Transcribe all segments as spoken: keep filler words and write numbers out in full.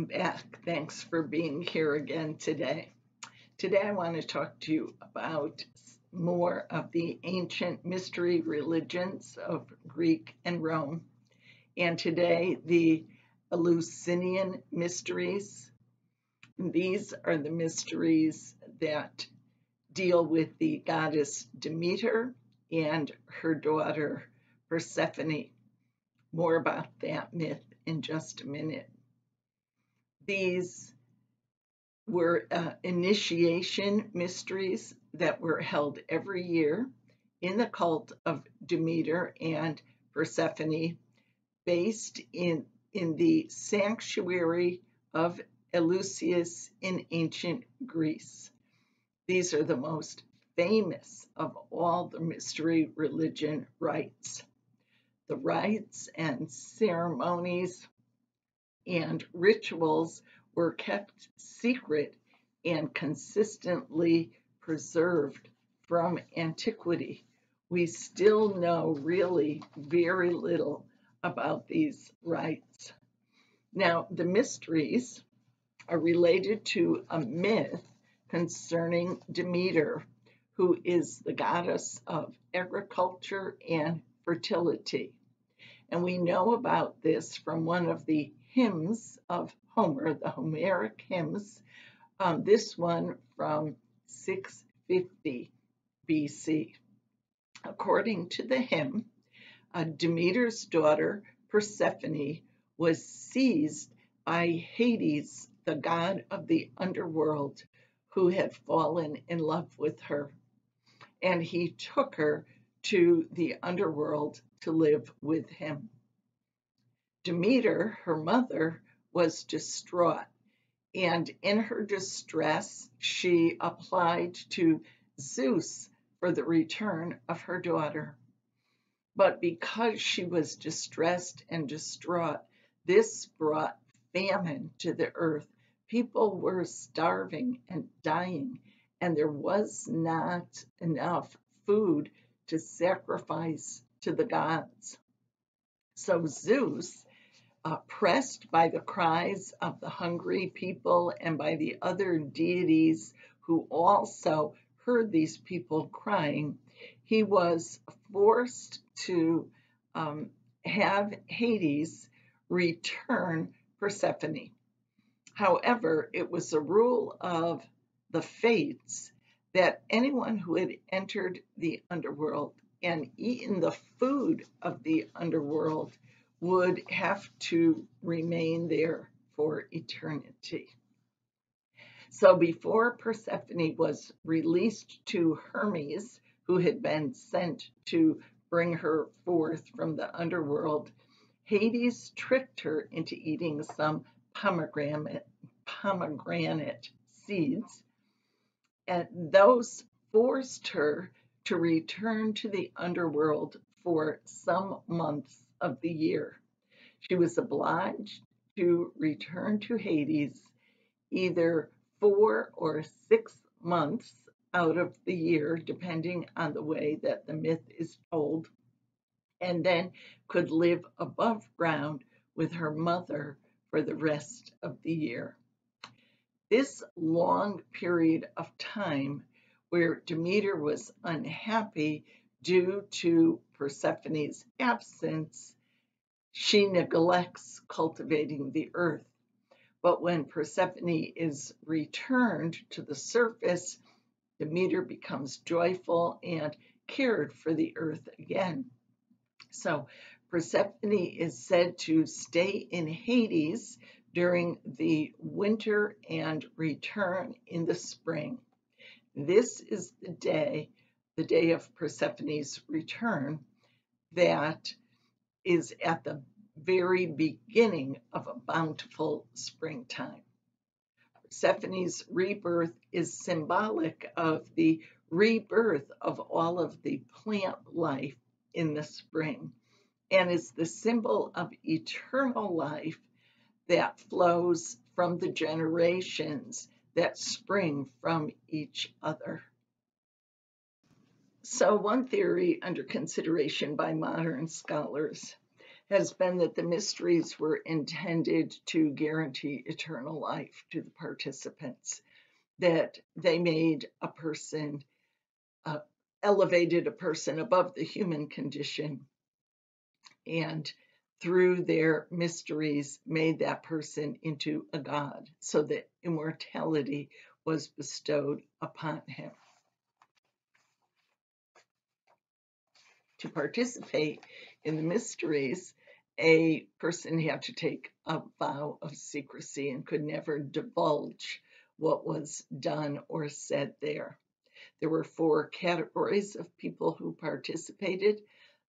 Welcome back. Thanks for being here again today. Today I want to talk to you about more of the ancient mystery religions of Greek and Rome. And today the Eleusinian Mysteries. These are the mysteries that deal with the goddess Demeter and her daughter Persephone. More about that myth in just a minute. These were uh, initiation mysteries that were held every year in the cult of Demeter and Persephone, based in, in the sanctuary of Eleusis in ancient Greece. These are the most famous of all the mystery religion rites. The rites and ceremonies and rituals were kept secret and consistently preserved from antiquity. We still know really very little about these rites. Now, the mysteries are related to a myth concerning Demeter, who is the goddess of agriculture and fertility. And we know about this from one of the hymns of Homer, the Homeric hymns, um, this one from six fifty B C. According to the hymn, uh, Demeter's daughter Persephone was seized by Hades, the god of the underworld, who had fallen in love with her, and he took her to the underworld to live with him. Demeter, her mother, was distraught, and in her distress, she applied to Zeus for the return of her daughter. But because she was distressed and distraught, this brought famine to the earth. People were starving and dying, and there was not enough food to sacrifice to the gods. So Zeus, Uh, pressed by the cries of the hungry people and by the other deities who also heard these people crying, he was forced to um, have Hades return Persephone. However, it was a rule of the fates that anyone who had entered the underworld and eaten the food of the underworld would have to remain there for eternity. So before Persephone was released to Hermes, who had been sent to bring her forth from the underworld, Hades tricked her into eating some pomegranate, pomegranate seeds, and those forced her to return to the underworld for some months of the year. She was obliged to return to Hades either four or six months out of the year, depending on the way that the myth is told, and then could live above ground with her mother for the rest of the year. This long period of time where Demeter was unhappy due to Persephone's absence, she neglects cultivating the earth. But when Persephone is returned to the surface, Demeter becomes joyful and cared for the earth again. So Persephone is said to stay in Hades during the winter and return in the spring. This is the day The day of Persephone's return, that is at the very beginning of a bountiful springtime. Persephone's rebirth is symbolic of the rebirth of all of the plant life in the spring, and is the symbol of eternal life that flows from the generations that spring from each other. So one theory under consideration by modern scholars has been that the mysteries were intended to guarantee eternal life to the participants, that they made a person, uh, elevated a person above the human condition, and through their mysteries made that person into a god, so that immortality was bestowed upon him. To participate in the mysteries, a person had to take a vow of secrecy and could never divulge what was done or said there. There were four categories of people who participated.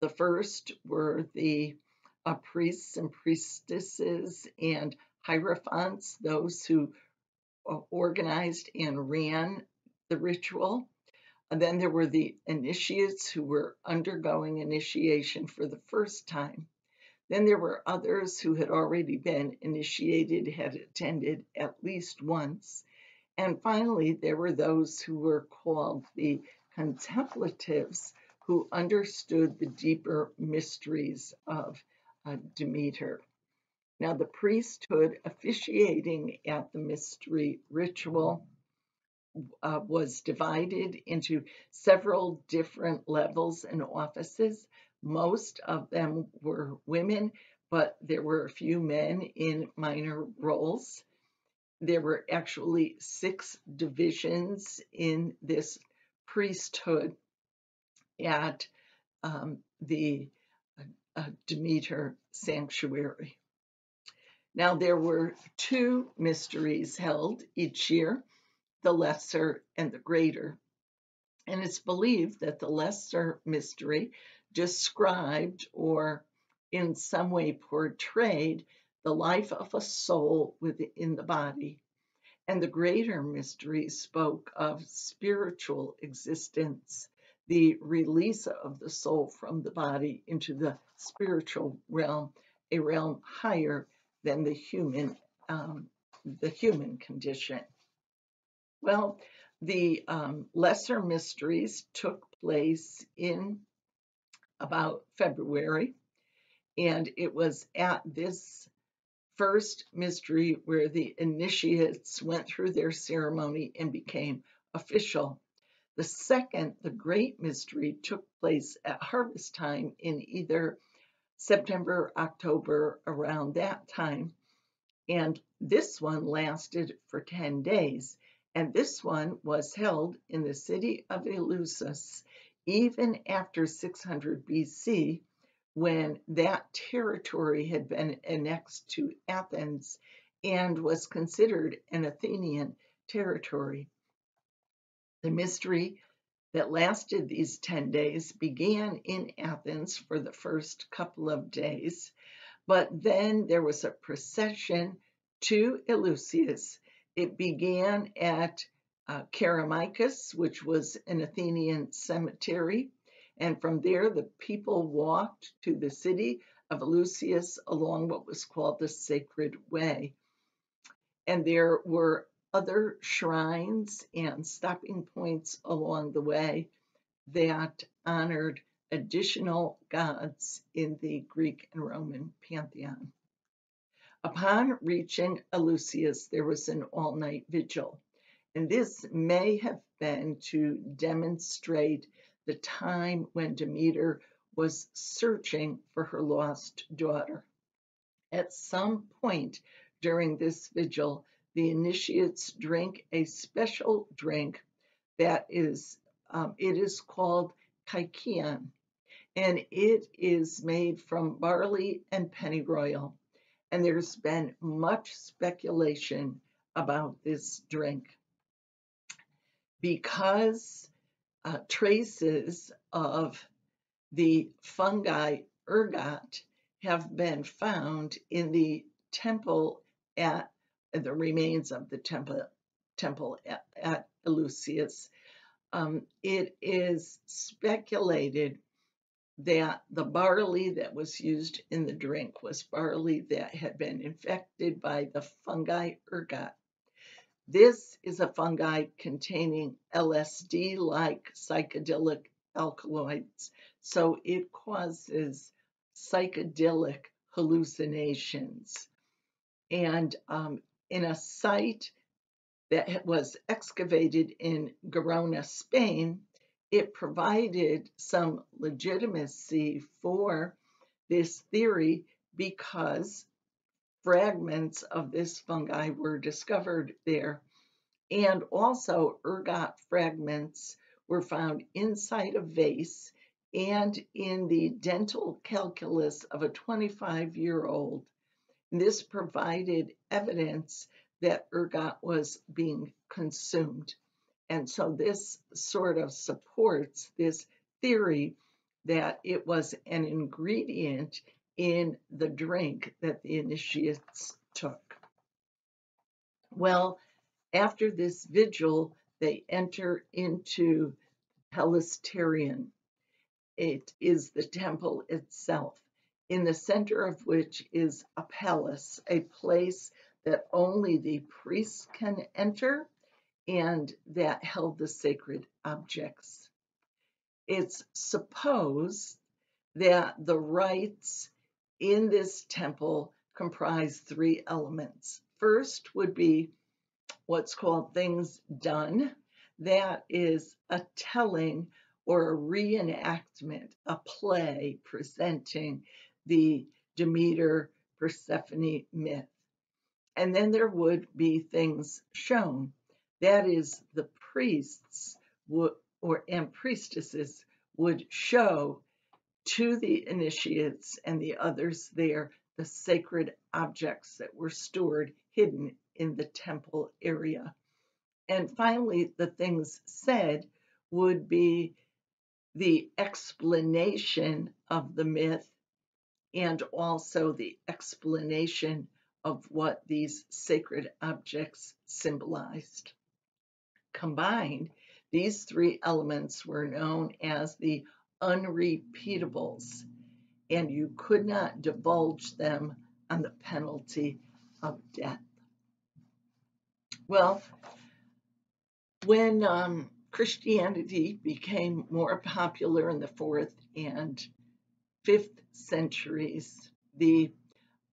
The first were the uh, priests and priestesses and hierophants, those who uh, organized and ran the ritual. And then there were the initiates who were undergoing initiation for the first time. Then there were others who had already been initiated, had attended at least once. And finally, there were those who were called the contemplatives, who understood the deeper mysteries of uh, Demeter. Now, the priesthood officiating at the mystery ritual Uh, was divided into several different levels and offices. Most of them were women, but there were a few men in minor roles. There were actually six divisions in this priesthood at um, the uh, Demeter sanctuary. Now, there were two mysteries held each year, the lesser and the greater. And it's believed that the lesser mystery described or in some way portrayed the life of a soul within the body. And the greater mystery spoke of spiritual existence, the release of the soul from the body into the spiritual realm, a realm higher than the human, um, the human condition. Well, the um, lesser mysteries took place in about February, and it was at this first mystery where the initiates went through their ceremony and became official. The second, the great mystery, took place at harvest time in either September or October, around that time, and this one lasted for ten days. And this one was held in the city of Eleusis, even after six hundred B C, when that territory had been annexed to Athens and was considered an Athenian territory. The mystery that lasted these ten days began in Athens for the first couple of days, but then there was a procession to Eleusis. It began at uh, Kerameikos, which was an Athenian cemetery, and from there the people walked to the city of Eleusis along what was called the Sacred Way. And there were other shrines and stopping points along the way that honored additional gods in the Greek and Roman pantheon. Upon reaching Eleusis, there was an all-night vigil, and this may have been to demonstrate the time when Demeter was searching for her lost daughter. At some point during this vigil, the initiates drink a special drink that is, um, it is called kykeon, and it is made from barley and pennyroyal. And there's been much speculation about this drink, because uh, traces of the fungi ergot have been found in the temple at the remains of the temple, temple at, at Eleusis. Um, it is speculated that the barley that was used in the drink was barley that had been infected by the fungi ergot. This is a fungi containing L S D-like psychedelic alkaloids, so it causes psychedelic hallucinations. And um, in a site that was excavated in Gerona, Spain, it provided some legitimacy for this theory because fragments of this fungi were discovered there. And also ergot fragments were found inside a vase and in the dental calculus of a twenty-five-year-old. This provided evidence that ergot was being consumed. And so this sort of supports this theory that it was an ingredient in the drink that the initiates took. Well, after this vigil, they enter into Telesterion. It is the temple itself, in the center of which is a palace, a place that only the priests can enter and that held the sacred objects. It's supposed that the rites in this temple comprise three elements. First would be what's called things done. That is a telling or a reenactment, a play presenting the Demeter Persephone myth. And then there would be things shown. That is, the priests would, or and priestesses would show to the initiates and the others there the sacred objects that were stored hidden in the temple area. And finally, the things said would be the explanation of the myth and also the explanation of what these sacred objects symbolized. Combined, these three elements were known as the unrepeatables, and you could not divulge them on the penalty of death. Well, when um, Christianity became more popular in the fourth and fifth centuries, the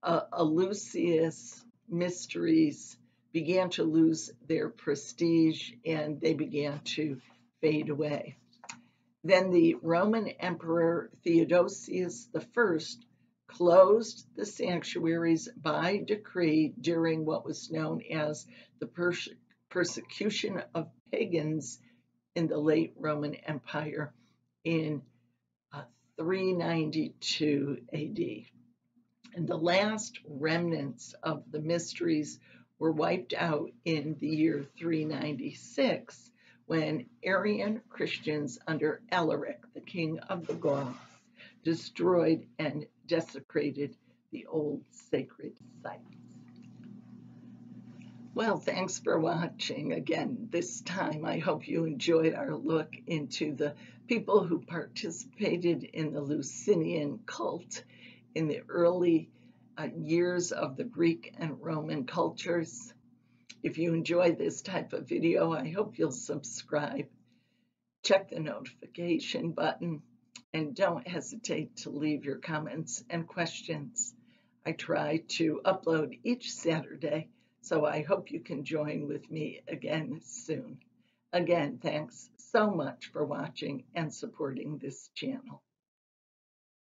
Uh, Eleusis mysteries began to lose their prestige and they began to fade away. Then the Roman Emperor Theodosius the First closed the sanctuaries by decree during what was known as the perse persecution of pagans in the late Roman Empire in uh, three ninety-two A D. And the last remnants of the mysteries were wiped out in the year three ninety-six when Arian Christians under Alaric, the king of the Goths, destroyed and desecrated the old sacred sites. Well, thanks for watching again. This time, I hope you enjoyed our look into the people who participated in the Eleusinian cult in the early uh, years of the Greek and Roman cultures. If you enjoy this type of video, I hope you'll subscribe. Check the notification button and don't hesitate to leave your comments and questions. I try to upload each Saturday, so I hope you can join with me again soon. Again, thanks so much for watching and supporting this channel.